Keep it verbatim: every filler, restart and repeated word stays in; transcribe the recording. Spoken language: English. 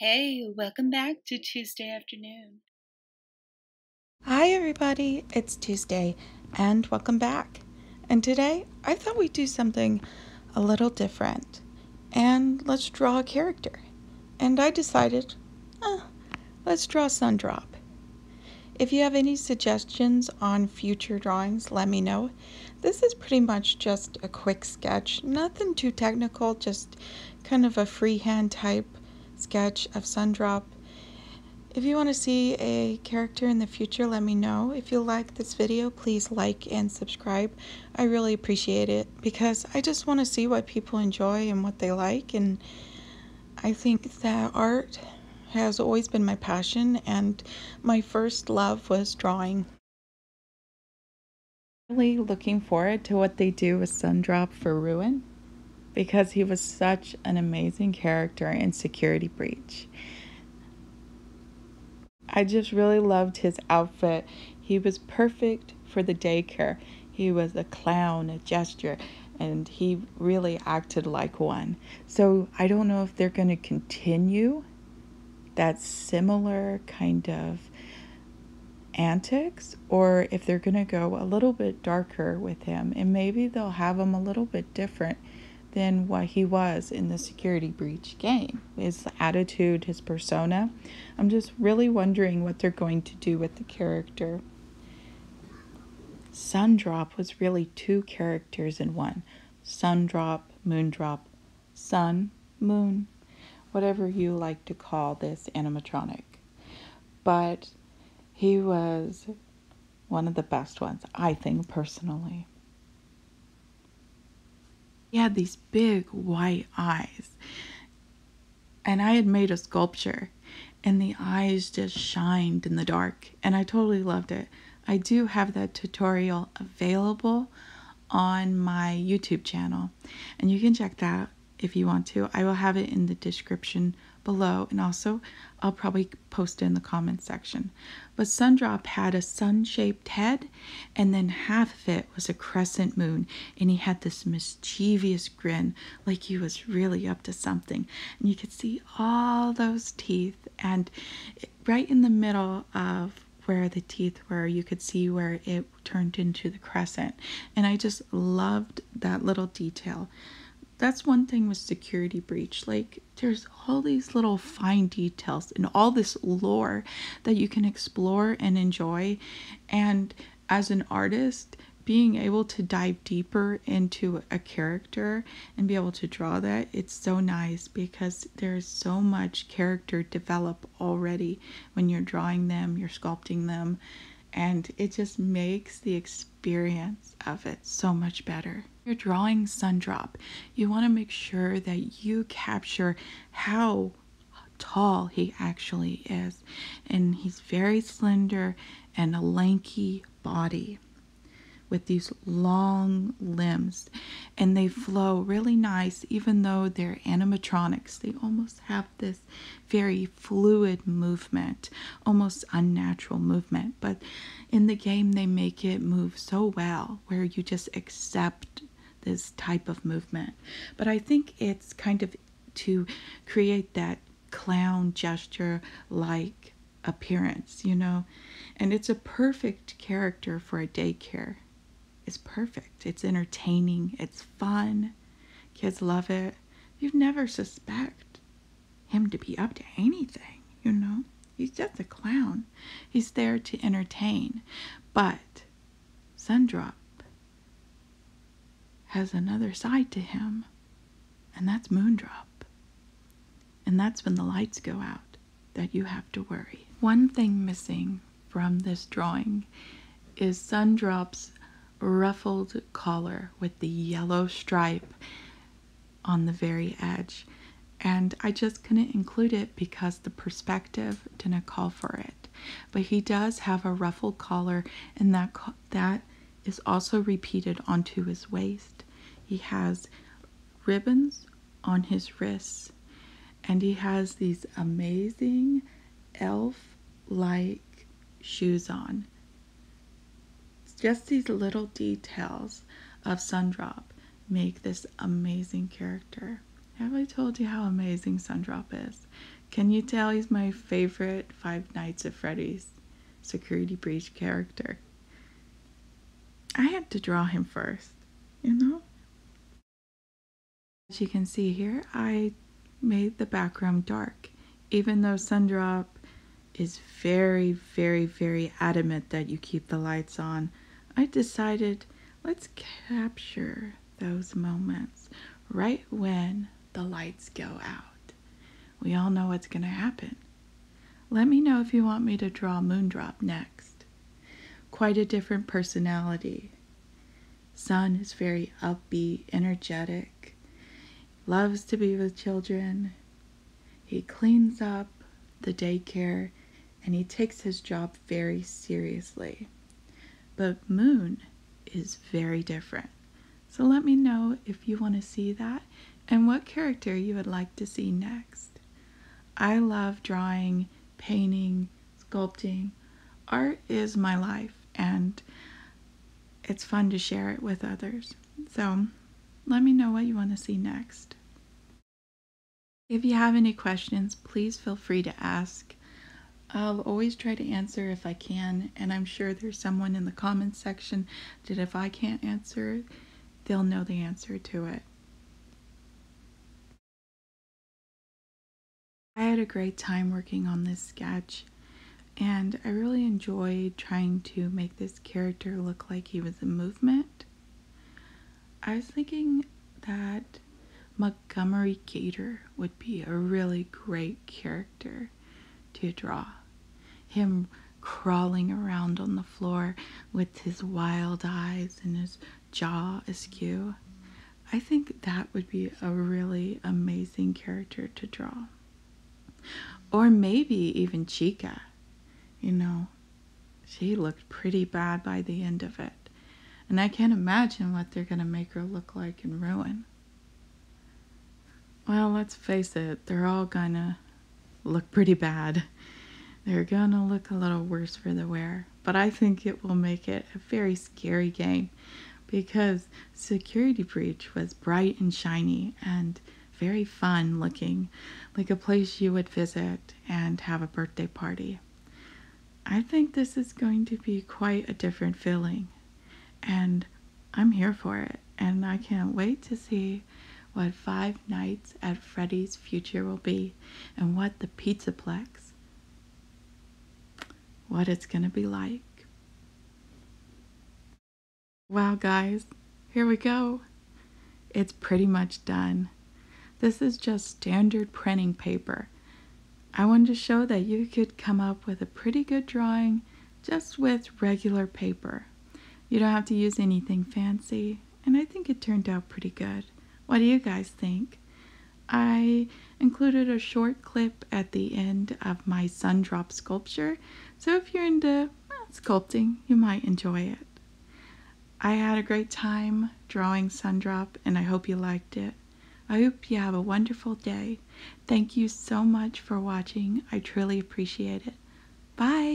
Hey, welcome back to Tuesday afternoon. Hi everybody, it's Tuesday and welcome back. And today I thought we'd do something a little different and let's draw a character. And I decided, eh, let's draw Sundrop. If you have any suggestions on future drawings, let me know. This is pretty much just a quick sketch, nothing too technical, just kind of a freehand type sketch of Sundrop. If you want to see a character in the future, let me know. If you like this video, please like and subscribe. I really appreciate it because I just want to see what people enjoy and what they like, and I think that art has always been my passion, and my first love was drawing. Really looking forward to what they do with Sundrop for Ruin, because he was such an amazing character in Security Breach. I just really loved his outfit. He was perfect for the daycare. He was a clown, a jester, and he really acted like one. So I don't know if they're going to continue that similar kind of antics, or if they're going to go a little bit darker with him, and maybe they'll have him a little bit different than what he was in the Security Breach game. His attitude, his persona. I'm just really wondering what they're going to do with the character. Sundrop was really two characters in one. Sundrop, Moondrop, Sun, Moon, whatever you like to call this animatronic. But he was one of the best ones, I think, personally. He had these big white eyes, and I had made a sculpture, and the eyes just shined in the dark, and I totally loved it. I do have that tutorial available on my YouTube channel, and you can check that out if you want to. I will have it in the description below, and also I'll probably post it in the comments section. But Sundrop had a sun-shaped head, and then half of it was a crescent moon, and he had this mischievous grin like he was really up to something, and you could see all those teeth, and right in the middle of where the teeth were, you could see where it turned into the crescent, and I just loved that little detail. That's one thing with Security Breach, like there's all these little fine details and all this lore that you can explore and enjoy, and as an artist, being able to dive deeper into a character and be able to draw that, it's so nice because there's so much character develop already when you're drawing them, you're sculpting them, and it just makes the experience of it so much better. You're drawing Sundrop, you want to make sure that you capture how tall he actually is, and he's very slender and a lanky body with these long limbs, and they flow really nice. Even though they're animatronics, they almost have this very fluid movement, almost unnatural movement, but in the game they make it move so well where you just accept this type of movement. But I think it's kind of to create that clown gesture like appearance, you know, and it's a perfect character for a daycare. It's perfect, it's entertaining, it's fun, kids love it. You'd never suspect him to be up to anything, you know. He's just a clown, he's there to entertain. But Sundrop has another side to him, and that's Moondrop, and that's when the lights go out that you have to worry. One thing missing from this drawing is Sundrop's ruffled collar with the yellow stripe on the very edge, and I just couldn't include it because the perspective didn't call for it. But he does have a ruffled collar, and that that is also repeated onto his waist. He has ribbons on his wrists, and he has these amazing elf-like shoes on. Just these little details of Sundrop make this amazing character. Have I told you how amazing Sundrop is? Can you tell he's my favorite Five Nights at Freddy's Security Breach character? I had to draw him first, you know? As you can see here, I made the background dark, even though Sundrop is very, very, very adamant that you keep the lights on. I decided, let's capture those moments right when the lights go out. We all know what's going to happen. Let me know if you want me to draw Moondrop next. Quite a different personality. Sun is very upbeat, energetic, loves to be with children. He cleans up the daycare and he takes his job very seriously. But Moon is very different. So let me know if you want to see that and what character you would like to see next. I love drawing, painting, sculpting. Art is my life and it's fun to share it with others. So let me know what you want to see next. If you have any questions, please feel free to ask. I'll always try to answer if I can, and I'm sure there's someone in the comments section that if I can't answer it, they'll know the answer to it. I had a great time working on this sketch, and I really enjoyed trying to make this character look like he was in movement. I was thinking that Montgomery Gator would be a really great character to draw. Him crawling around on the floor with his wild eyes and his jaw askew. I think that would be a really amazing character to draw. Or maybe even Chica. You know, she looked pretty bad by the end of it. And I can't imagine what they're going to make her look like in Ruin. Well, let's face it, they're all going to look pretty bad. They're gonna look a little worse for the wear, but I think it will make it a very scary game because Security Breach was bright and shiny and very fun looking, like a place you would visit and have a birthday party. I think this is going to be quite a different feeling, and I'm here for it, and I can't wait to see what Five Nights at Freddy's future will be, and what the Pizzaplex, what it's going to be like. Wow guys, here we go. It's pretty much done. This is just standard printing paper. I wanted to show that you could come up with a pretty good drawing just with regular paper. You don't have to use anything fancy, and I think it turned out pretty good. What do you guys think? I included a short clip at the end of my Sundrop sculpture, so if you're into sculpting, you might enjoy it. I had a great time drawing Sundrop, and I hope you liked it. I hope you have a wonderful day. Thank you so much for watching. I truly appreciate it. Bye!